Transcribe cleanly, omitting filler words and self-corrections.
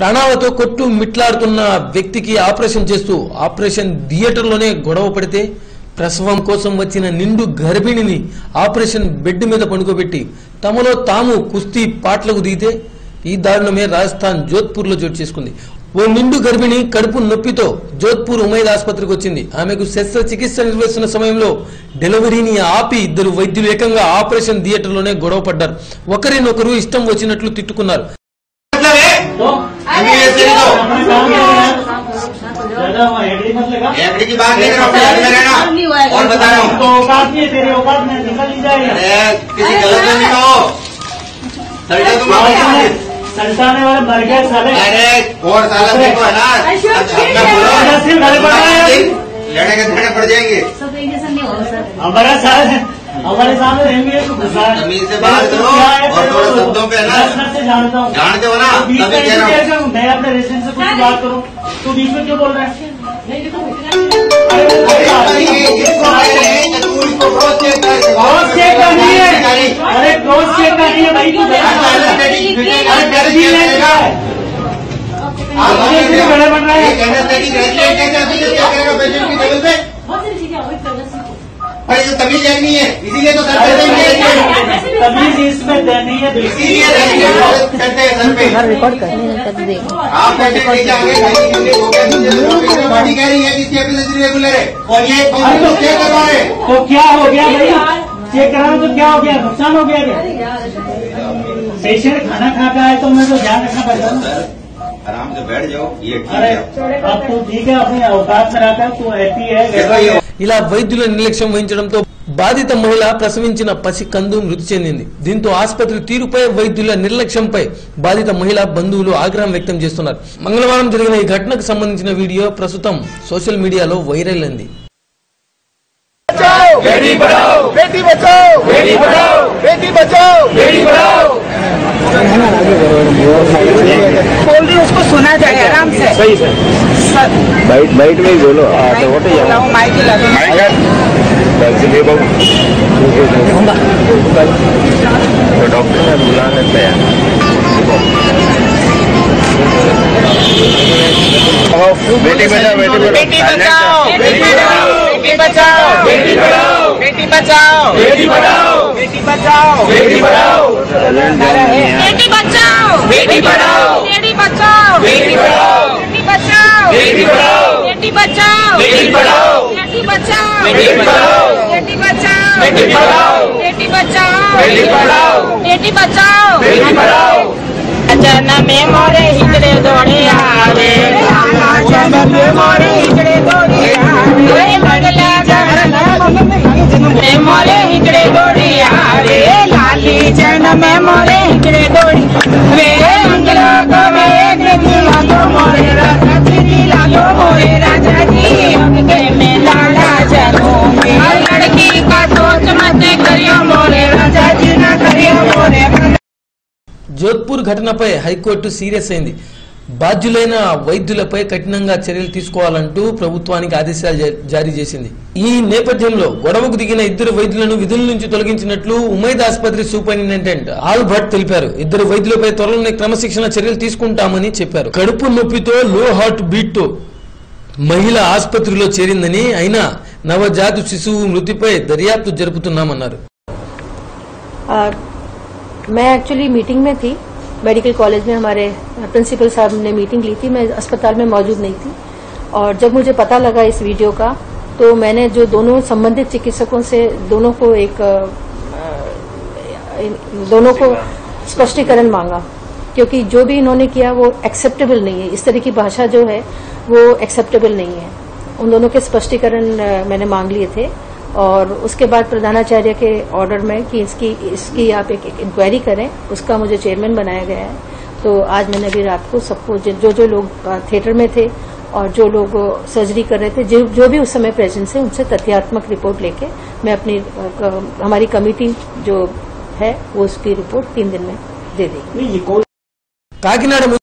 ప్రాణాలతో కొట్టు మిట్లాడుతున్న వ్యక్తికి ఆపరేషన్ చేస్తూ ఆపరేషన్ థియేటర్లోనే గొడవ పడితే ప్రసవం కోసం వచ్చిన నిండు గర్భిణిని ఆపరేషన్ బెడ్ మీద పడుకోబెట్టి తమలో తాము కుస్తీ పాటలకు దిగితే ఈ దారుణమే రాజస్థాన్ జోధ్పూర్లో చోటు చేసుకుంది। ఓ నిండు గర్భిణి కడుపు నొప్పితో జోధ్పూర్ ఉమైద్ ఆసుపత్రికి వచ్చింది। ఆమెకు శస్త్రచికిత్స నిర్వహిస్తున్న సమయంలో డెలివరీని ఆపి ఇద్దరు వైద్యులు ఏకంగా ఆపరేషన్ థియేటర్లోనే గొడవ పడ్డారు। ఒకరినొకరు ఇష్టం వచ్చినట్లు తిట్టుకున్నారు। संताने वाले मर गया साले। अरे और साला देखो है ना, लड़े के झगड़े पड़ जाएंगे। सब इंजेक्शन नहीं होगा सर, हमारा साल हमारे सामने रहेंगे तो जमीन से बात करो और थोड़ा शब्दों पे ना जानते हो ना, तभी कह रहा हूँ मैं अपने रिश्ते से कुछ बात करो। तू बीच में क्यों बोल रहा है? अरे क्रॉस चेक करनी है भाई, तमीज रहनी है, इसीलिए तो सर तमीज इसमें देनी है, इसीलिए करते हैं सर पे रिकॉर्ड करनी है तब देखो आप कह रही है कि रेगुलर है और ये चेक करवा रहे तो क्या हो गया भाई? चेक करा तो क्या हो गया? नुकसान हो गया क्या? पेशेंट खाना खाता है तो मैं तो ध्यान रखना पड़ता हूँ। आराम से बैठ जाओ, ये अब तो ठीक है, अपने अवकाश में रहता है तो ऐसी है। ఇలా వైద్యుల నిర్లక్ష్యం వహించడంతో బాధిత మహిళ ప్రసవించిన పసి కందు మృతి చెందింది। దీంతో ఆసుపత్రి తీరుపై వైద్యుల నిర్లక్ష్యంపై బాధిత మహిళ బంధువులు ఆగ్రహం వ్యక్తం చేస్తున్నారు। మంగళవారం జరిగిన ఈ ఘటనకు సంబంధించిన వీడియో ప్రస్తుతం సోషల్ మీడియాలో వైరల్ అయింది। बेटी बचाओ बेटी बचाओ बेटी बचाओ बेटी बचाओ बेटी बचाओ बोल रही, उसको सुना जाए आराम से, सही से बाइट बाइट में बोलो। माइक डॉक्टर ने बुला लेते हैं। बेटी बचाओ बेटी बचाओ बेटी बचाओ बेटी पढ़ाओ बेटी बचाओ बेटी पढ़ाओ बेटी बचाओ बेटी पढ़ाओ बेटी बचाओ बेटी पढ़ाओ बेटी बचाओ बेटी पढ़ाओ बेटी बचाओ बेटी पढ़ाओ बेटी बचाओ बेटी पढ़ाओ बेटी बचाओ बेटी पढ़ाओ बेटी बचाओ बेटी पढ़ाओ बेटी बचाओ बेटी पढ़ाओ बेटी बचाओ बेटी पढ़ाओ जन में मोरे हिजड़े दौड़े आवे, जन में मोरे हिजड़े दौड़े आवे, मोरे हिकड़े दौड़ी आवे लाली, जन में मोरे हिकड़े दौड़ी वे मंगला को वे कृति लागो मोरे राजा जी लागो मोरे राजा जी के में लाला जलो मेरी लड़की का सोच मत करियो मोरे राजा जी ना करियो मोरे। जोधपुर घटनपై హైకోర్టు సీరియస్ అయింది। బాధ్యులైన వైద్యులపై కఠినంగా చర్యలు తీసుకోవాలంటూ ప్రభుత్వానికి ఆదేశాలు జారీ చేసింది। ఈ నేపథ్యంలో గొడవకు దిగిన ఇద్దరు వైద్యులను విధుల నుంచి తొలగించినట్లు ఉమైద్ ఆసుపత్రి సూపరింటెండెంట్ ఆల్బర్ట్ తెలిపారు। ఇద్దరు వైద్యులపై త్వరలోనే క్రమశిక్షణ చర్యలు తీసుకుంటామని చెప్పారు। కడుపు నొప్పితో లో హార్ట్ బీట్ తో మహిళ ఆసుపత్రిలో చేరిందని, అయినా నవజాత శిశువు మృతిపై దర్యాప్తు జరుపుతున్నామన్నారు। मेडिकल कॉलेज में हमारे प्रिंसिपल साहब ने मीटिंग ली थी, मैं अस्पताल में मौजूद नहीं थी। और जब मुझे पता लगा इस वीडियो का तो मैंने जो दोनों संबंधित चिकित्सकों से दोनों को स्पष्टीकरण मांगा, क्योंकि जो भी इन्होंने किया वो एक्सेप्टेबल नहीं है। इस तरह की भाषा जो है वो एक्सेप्टेबल नहीं है। उन दोनों के स्पष्टीकरण मैंने मांग लिए थे और उसके बाद प्रधानाचार्य के ऑर्डर में कि इसकी आप एक इंक्वायरी करें, उसका मुझे चेयरमैन बनाया गया है। तो आज मैंने अभी रात को सबको, जो जो लोग थिएटर में थे और जो लोग सर्जरी कर रहे थे, जो भी उस समय प्रेजेंस है, उनसे तथ्यात्मक रिपोर्ट लेके मैं अपनी हमारी कमेटी जो है वो उसकी रिपोर्ट 3 दिन में दे देगी।